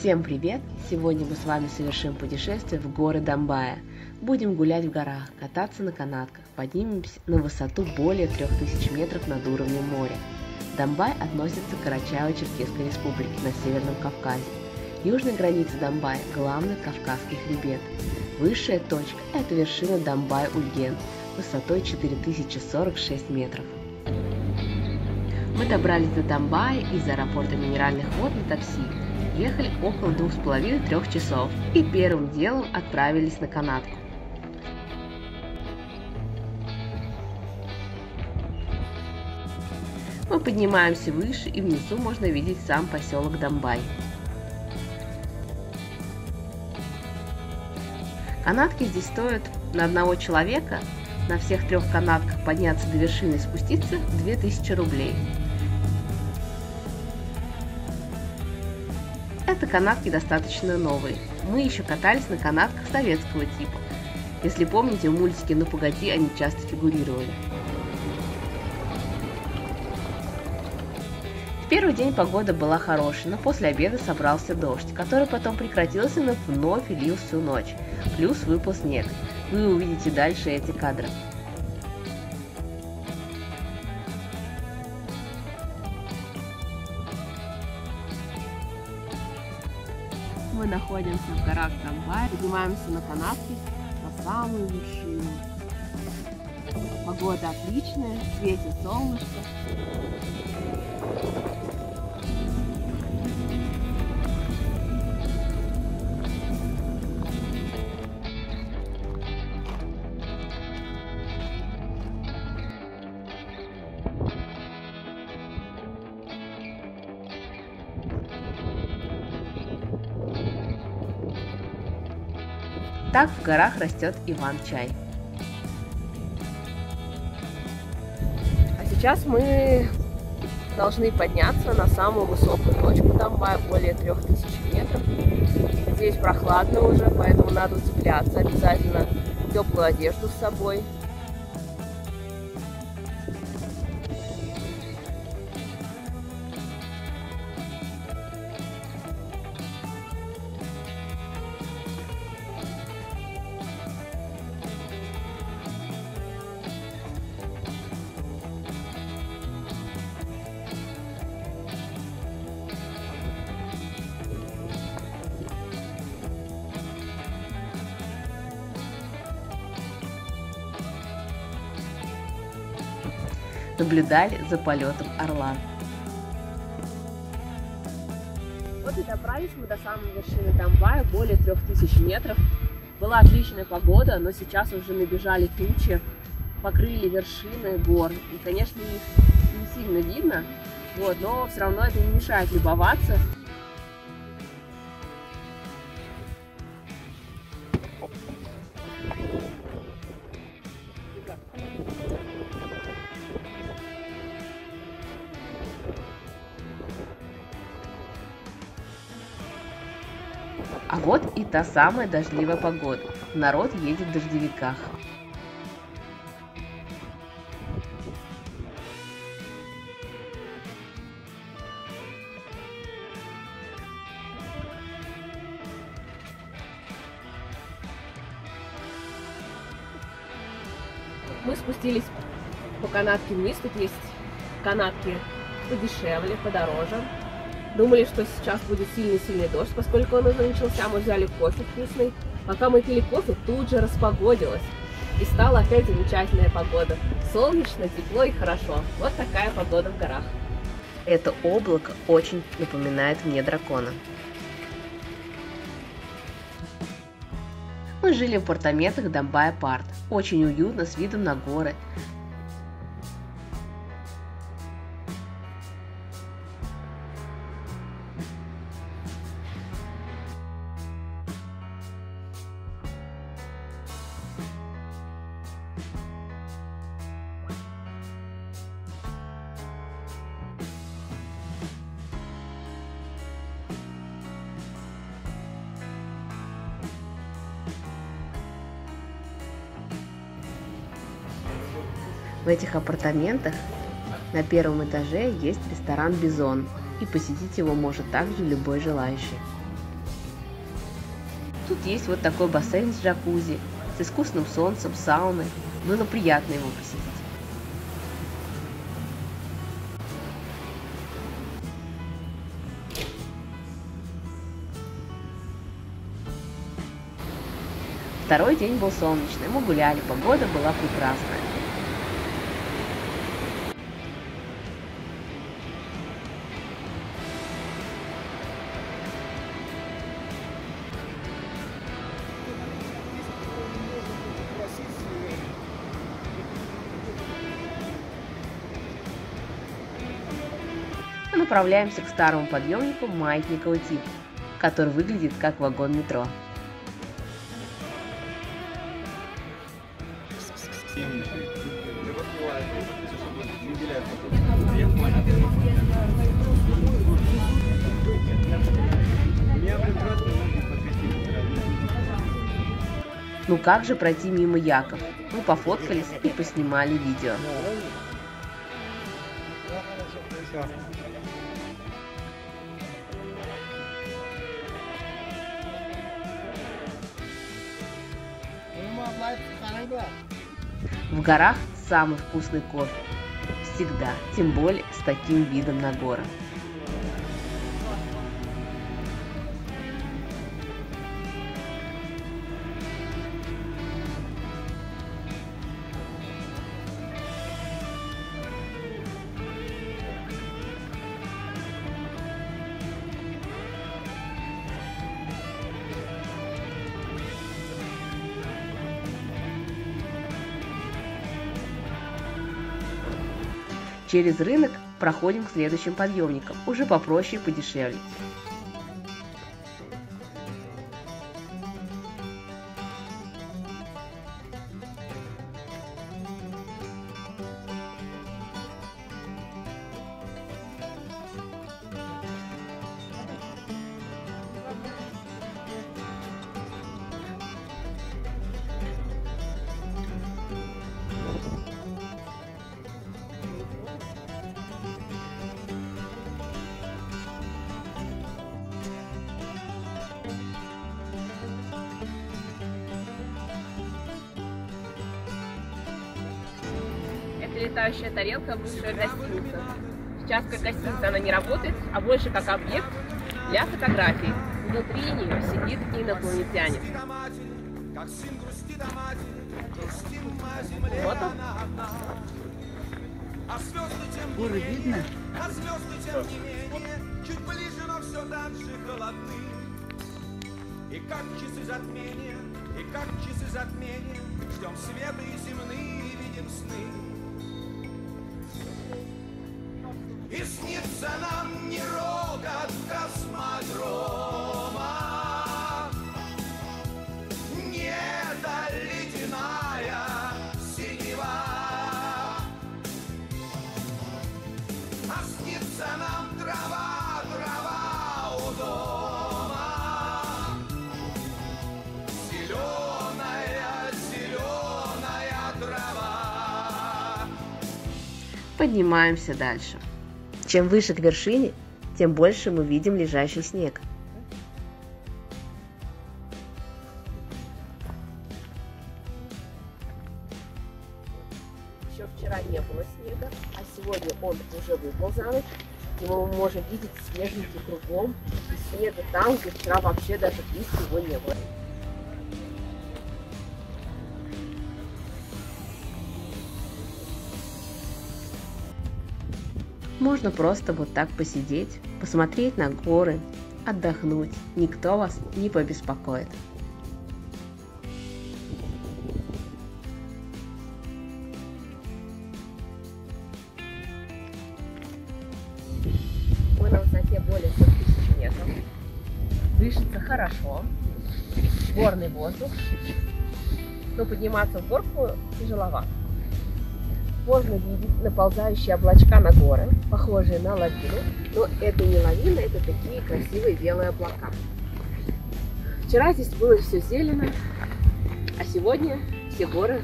Всем привет! Сегодня мы с вами совершим путешествие в горы Домбая. Будем гулять в горах, кататься на канатках, поднимемся на высоту более 3000 метров над уровнем моря. Домбай относится к Карачаево-Черкесской республике на Северном Кавказе. Южная граница Домбая – главный кавказский хребет. Высшая точка – это вершина Домбай-Ульген высотой 4046 метров. Мы добрались до Домбая из аэропорта Минеральных Вод на такси. Ехали около 2,5-3 часов и первым делом отправились на канатку. Мы поднимаемся выше, и внизу можно видеть сам поселок Домбай. Канатки здесь стоят на одного человека, на всех трех канатках подняться до вершины и спуститься 2000 рублей. Это канатки достаточно новые. Мы еще катались на канатках советского типа. Если помните, в мультике «Ну погоди» они часто фигурировали. В первый день погода была хорошая, но после обеда собрался дождь, который потом прекратился, но вновь лил всю ночь. Плюс выпал снег. Вы увидите дальше эти кадры. Мы находимся в горах Домбай, поднимаемся на канатке на самую вершину. Погода отличная, светит солнышко. Так в горах растет Иван-чай. А сейчас мы должны подняться на самую высокую точку Домбая, более 3000 метров. Здесь прохладно уже, поэтому надо цепляться, обязательно теплую одежду с собой. Наблюдали за полетом орла. Вот и добрались мы до самой вершины Домбая, более 3000 метров. Была отличная погода, но сейчас уже набежали тучи, покрыли вершины гор. И, конечно, их не сильно видно, но все равно это не мешает любоваться. А вот и та самая дождливая погода. Народ едет в дождевиках. Мы спустились по канатке вниз. Тут есть канатки подешевле, подороже. Думали, что сейчас будет сильный-сильный дождь, поскольку он уже начался, мы взяли кофе вкусный. Пока мы пили кофе, тут же распогодилось. И стала опять замечательная погода. Солнечно, тепло и хорошо. Вот такая погода в горах. Это облако очень напоминает мне дракона. Мы жили в апартаментах Домбай-Апарт. Очень уютно, с видом на горы. В этих апартаментах на первом этаже есть ресторан «Бизон», и посетить его может также любой желающий. Тут есть вот такой бассейн с джакузи, с искусным солнцем, сауной. Было приятно его посетить. Второй день был солнечный, мы гуляли, погода была прекрасная. Мы направляемся к старому подъемнику маятникового типа, который выглядит как вагон метро. Ну как же пройти мимо Яков? Мы пофоткались и поснимали видео. В горах самый вкусный кофе. Всегда, тем более с таким видом на горы. Через рынок проходим к следующим подъемникам, уже попроще и подешевле. Летающая тарелка, бывшая гостиница. Сейчас как гостиница она не работает, а больше как объект для фотографий. Внутри нее сидит инопланетянин. Вот он. Горы видно? И как часы затмения, и как часы затмения, ждем света и земные, видим сны. И снится нам не рокот космодрома, не та ледяная синева, а снится нам трава, трава у дома, зеленая, зеленая трава. Поднимаемся дальше. Чем выше к вершине, тем больше мы видим лежащий снег. Еще вчера не было снега, а сегодня он уже выпал за ночь. И мы можем видеть снежники кругом, и снега там, где вчера вообще даже близко его не было. Можно просто вот так посидеть, посмотреть на горы, отдохнуть. Никто вас не побеспокоит. Мы на высоте более 3000 метров. Дышится хорошо. Горный воздух. Но подниматься в горку тяжеловато. Можно видеть наползающие облачка на горы, похожие на лавину, но это не лавина, это такие красивые белые облака. Вчера здесь было все зелено, а сегодня все горы,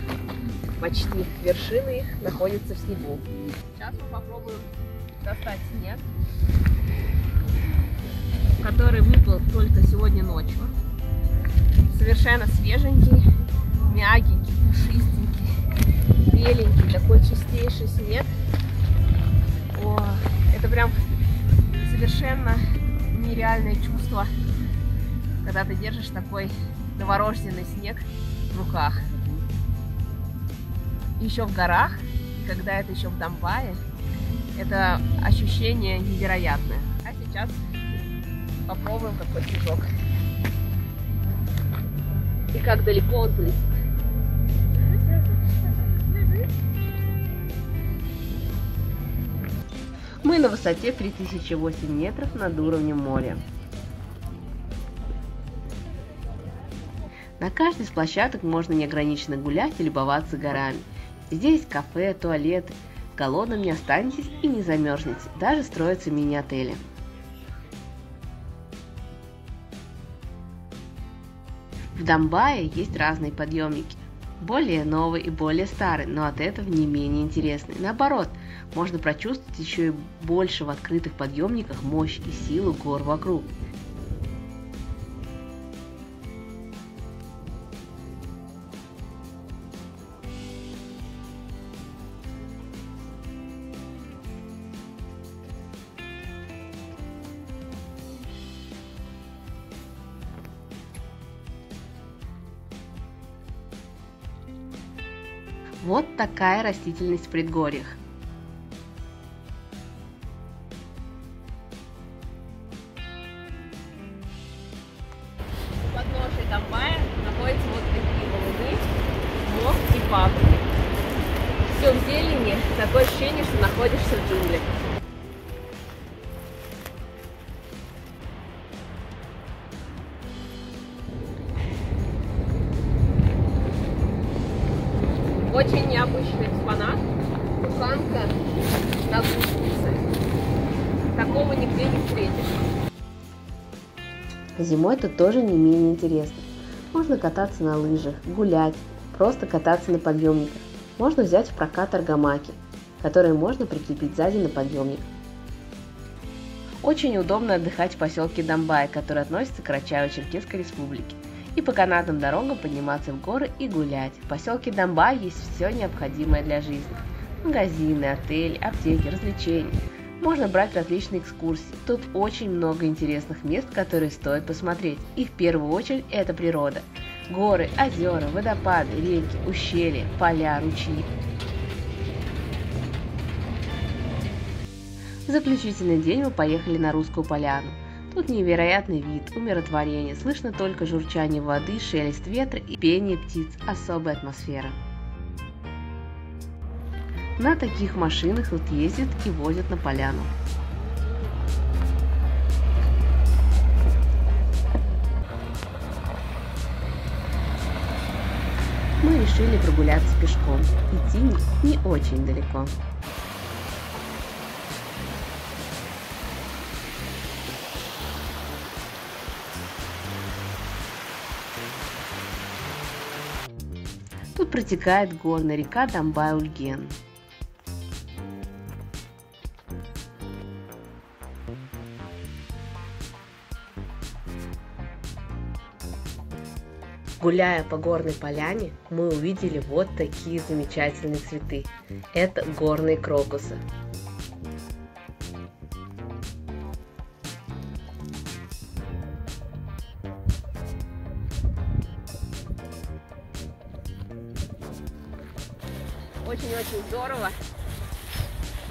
почти вершины их, находятся в снегу. Сейчас мы попробуем достать снег, который выпал только сегодня ночью. совершенно свеженький, мягенький, пушистенький, беленький, такой чистейший снег. О, это прям совершенно нереальное чувство, когда ты держишь такой новорожденный снег в руках. Еще в горах, когда это еще в Домбае, это ощущение невероятное. А сейчас попробуем, какой снежок. И как далеко он близко. Мы на высоте 3008 метров над уровнем моря. На каждой из площадок можно неограниченно гулять и любоваться горами. Здесь кафе, туалеты. Голодным не останетесь и не замерзнете. Даже строятся мини-отели. В Домбае есть разные подъемники. Более новые и более старые, но от этого не менее интересные. Наоборот, можно прочувствовать еще и больше в открытых подъемниках мощь и силу гор вокруг. Вот такая растительность в предгорьях. У подножия Домбая находятся вот такие валуны, мост и пагоды. Все в зелени, такое ощущение, что находишься в джунглях. Очень необычный экспонат. Буханка на гусенице. Такого нигде не встретишь. Зимой это тоже не менее интересно. Можно кататься на лыжах, гулять, просто кататься на подъемниках. Можно взять в прокат аргамаки, которые можно прикрепить сзади на подъемник. Очень удобно отдыхать в поселке Домбай, который относится к Карачаево-Черкесской республике. И по канатным дорогам подниматься в горы и гулять. В поселке Домбай есть все необходимое для жизни. Магазины, отели, аптеки, развлечения. Можно брать различные экскурсии. Тут очень много интересных мест, которые стоит посмотреть. И в первую очередь это природа. Горы, озера, водопады, реки, ущелья, поля, ручьи. В заключительный день мы поехали на Русскую поляну. Тут невероятный вид, умиротворение, слышно только журчание воды, шелест ветра и пение птиц, особая атмосфера. На таких машинах тут ездят и возят на поляну. Мы решили прогуляться пешком, идти не очень далеко. Тут протекает горная река Домбай-Ульген. Гуляя по горной поляне, мы увидели вот такие замечательные цветы. Это горные крокусы. Очень-очень здорово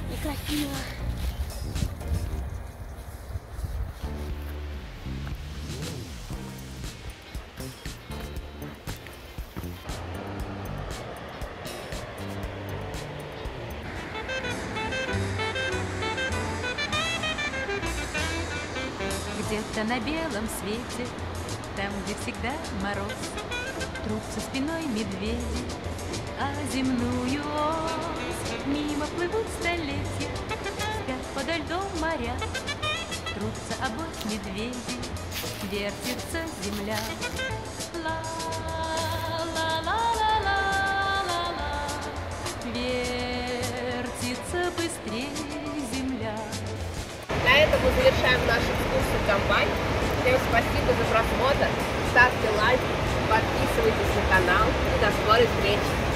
и красиво. Где-то на белом свете, там, где всегда мороз, труп со спиной медведя. А земную ось мимо плывут столетия, спят подо льдом моря, трутся обоих медведей, вертится земля. Ла-ла-ла-ла-ла-ла-ла, вертится быстрее земля. На этом мы завершаем нашу экскурсию в Домбай. Всем спасибо за просмотр, ставьте лайки. подписывайтесь на канал и до скорой встречи!